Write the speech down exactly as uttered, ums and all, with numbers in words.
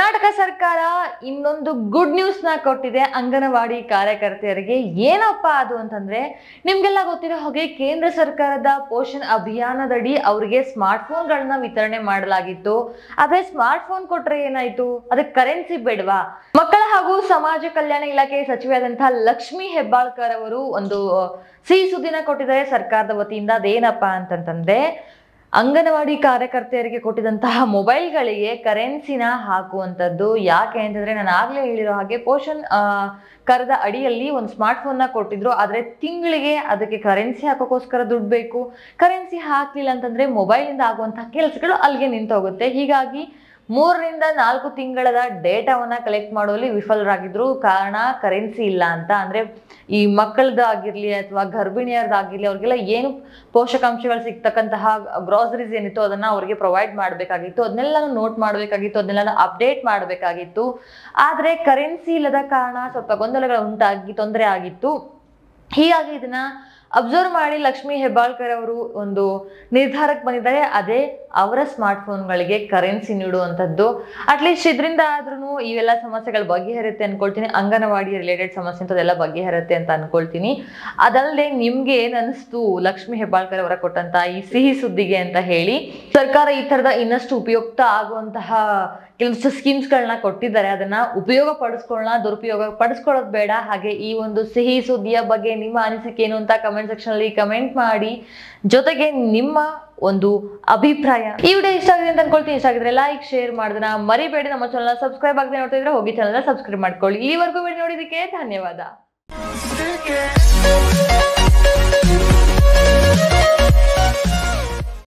कर्नाटक सरकार ಇನ್ನೊಂದು good news ನ ಕೊಟ್ಟಿದೆ ಅಂಗನವಾಡಿ ಕಾರ್ಯಕರ್ತೆಯರಿಗೆ। ಏನಪ್ಪ ಅದು ಅಂತಂದ್ರೆ ನಿಮಗೆಲ್ಲ ಗೊತ್ತಿರೋ ಹಾಗೆ ಕೇಂದ್ರ ಸರ್ಕಾರದ ಪೋಷಣ ಅಭಿಯಾನದಡಿ ಅವರಿಗೆ ಸ್ಮಾರ್ಟ್ ಫೋನ್ ಗಳನ್ನು ವಿತರಣೆ ಮಾಡಲಾಗಿತ್ತು। ಆದರೆ ಸ್ಮಾರ್ಟ್ ಫೋನ್ ಕೊಟ್ರೆ ಏನಾಯ್ತು, ಅದಕ್ಕೆ ಕರೆನ್ಸಿ ಬೇಡವಾ? ಮಕ್ಕಳ ಹಾಗೂ ಸಮಾಜ ಕಲ್ಯಾಣ ಇಲಾಖೆ ಸಚಿವೆಯಾದಂತ ಲಕ್ಷ್ಮಿ ಹೆಬ್ಬಾಳ್ಕರ್ ಅವರು ಒಂದು ಸಿಹಿ ಸುದ್ದಿನ ಕೊಟ್ಟಿದ್ದಾರೆ ಸರ್ಕಾರದ ವತಿಯಿಂದ। ಅದೇನಪ್ಪ ಅಂತಂದ್ರೆ ಅಂಗನವಾಡಿ ಕಾರ್ಯಕರ್ತೆಯರಿಗೆ ಕೊಟ್ಟಿದಂತಹ ಮೊಬೈಲ್ಗಳಿಗೆ ಕರೆನ್ಸಿನ ಹಾಕುವಂತದ್ದು। ಯಾಕೆ ಅಂತಂದ್ರೆ ನಾನು ಆಗ್ಲೇ ಹೇಳಿರೋ ಹಾಗೆ ಪೋಷಣ್ ಆ ಕರದ ಅಡಿಯಲ್ಲಿ ಒಂದು ಸ್ಮಾರ್ಟ್ ಫೋನ್ ನ ಕೊಟ್ಟಿದ್ರು, ಆದ್ರೆ ತಿಂಗಳಿಗೆ ಅದಕ್ಕೆ ಕರೆನ್ಸಿ ಹಾಕೋಕ್ಕೋಸ್ಕರ ದುಡ್ಡು ಬೇಕು। ಕರೆನ್ಸಿ ಹಾಕ್ಲಿಲ್ಲ ಅಂತಂದ್ರೆ ಮೊಬೈಲ್ ಇಂದ ಆಗುವಂತಹ ಕೆಲಸಗಳು ಅಲ್ಲಿಗೆ ನಿಂತು ಹೋಗುತ್ತೆ। ಹೀಗಾಗಿ ಮೂರರಿಂದ ನಾಲ್ಕು ತಿಂಗಳ ಡೇಟಾವನ್ನ ಕಲೆಕ್ಟ್ ಮಾಡೋಲಿ ವಿಫಲರಾಗಿದ್ರು। ಕಾರಣ ಕರೆನ್ಸಿ ಇಲ್ಲ ಅಂತ। ಅಂದ್ರೆ ಈ ಮಕ್ಕಳದಾಗಿರ್ಲಿ ಅಥವಾ ಗರ್ಭಿಣಿಯರದಾಗಿರ್ಲಿ ಅವ್ರಿಗೆಲ್ಲ ಏನು ಪೋಷಕಾಂಶಗಳು ಸಿಗ್ತಕ್ಕಂತಹ ಗ್ರಾಸರೀಸ್ ಏನಿತ್ತು ಅದನ್ನ ಅವ್ರಿಗೆ ಪ್ರೊವೈಡ್ ಮಾಡಬೇಕಾಗಿತ್ತು, ಅದನ್ನೆಲ್ಲ ನೋಟ್ ಮಾಡಬೇಕಾಗಿತ್ತು, ಅದನ್ನೆಲ್ಲ ಅಪ್ಡೇಟ್ ಮಾಡಬೇಕಾಗಿತ್ತು। ಆದ್ರೆ ಕರೆನ್ಸಿ ಇಲ್ಲದ ಕಾರಣ ಸ್ವಲ್ಪ ಗೊಂದಲಗಳು ಉಂಟಾಗಿ ತೊಂದರೆ ಆಗಿತ್ತು। ಹೀಗಾಗಿ ಇದನ್ನ ಅಬ್ಸರ್ವ್ ಮಾಡಿ ಲಕ್ಷ್ಮಿ ಹೆಬ್ಬಾಳ್ಕರ್ ಅವರು ಒಂದು ನಿರ್ಧಾರಕ್ಕೆ ಬಂದಿದ್ದಾರೆ, ಅದೇ ಅವರ ಸ್ಮಾರ್ಟ್ ಫೋನ್ಗಳಿಗೆ ಕರೆನ್ಸಿ ನೀಡುವಂಥದ್ದು। ಅಟ್ಲೀಸ್ಟ್ ಇದರಿಂದ ಆದ್ರೂ ಇವೆಲ್ಲ ಸಮಸ್ಯೆಗಳು ಬಗೆಹರುತ್ತೆ ಅನ್ಕೊಳ್ತೀನಿ, ಅಂಗನವಾಡಿ ರಿಲೇಟೆಡ್ ಸಮಸ್ಯೆ ಅಂತ ಅದೆಲ್ಲ ಬಗೆಹರುತ್ತೆ ಅಂತ ಅನ್ಕೊಳ್ತೀನಿ। ಅದಲ್ಲದೆ ನಿಮ್ಗೆ ಏನ್ ಅನಿಸ್ತು ಲಕ್ಷ್ಮಿ ಹೆಬ್ಬಾಳ್ಕರ್ ಅವರ ಕೊಟ್ಟಂತ ಈ ಸಿಹಿ ಸುದ್ದಿಗೆ ಅಂತ ಹೇಳಿ? ಸರ್ಕಾರ ಈ ತರದ ಇನ್ನಷ್ಟು ಉಪಯುಕ್ತ ಆಗುವಂತಹ ಕೆಲವೊಂದು ಸ್ಕೀಮ್ಸ್ ಗಳನ್ನ ಕೊಟ್ಟಿದ್ದಾರೆ, ಅದನ್ನ ಉಪಯೋಗ ಪಡಿಸ್ಕೊಳ್ಳೋಣ, ದುರುಪಯೋಗ ಪಡಿಸ್ಕೊಳ್ಳೋದು ಬೇಡ। ಹಾಗೆ ಈ ಒಂದು ಸಿಹಿ ಸುದ್ದಿಯ ಬಗ್ಗೆ ನಿಮ್ಮ ಅನಿಸಿಕೆ ಏನು ಅಂತ ಕಮೆಂಟ್ ಸೆಕ್ಷನ್ ಅಲ್ಲಿ ಕಮೆಂಟ್ ಮಾಡಿ, ಜೊತೆಗೆ ನಿಮ್ಮ ಒಂದು ಅಭಿಪ್ರಾಯ। ಈ ವಿಡಿಯೋ ಇಷ್ಟ ಆಗಿದೆ ಅಂತ ಅನ್ಕೊಳ್ತೀನಿ, ಇಷ್ಟ ಆಗಿದ್ರೆ ಲೈಕ್ ಶೇರ್ ಮಾಡೋದನ್ನ ಮರಿಬೇಡಿ। ನಮ್ಮ ಚಾನಲ್ ಸಬ್ಸ್ಕ್ರೈಬ್ ಆಗದೆ ನೋಡ್ತಾ ಇದ್ರೆ ಹೋಗಿ ಚಾನಲ್ ಸಬ್ಸ್ಕ್ರೈಬ್ ಮಾಡ್ಕೊಳ್ಳಿ। ಈವರೆಗೂ ವಿಡಿಯೋ ನೋಡಿದಕ್ಕೆ ಧನ್ಯವಾದ।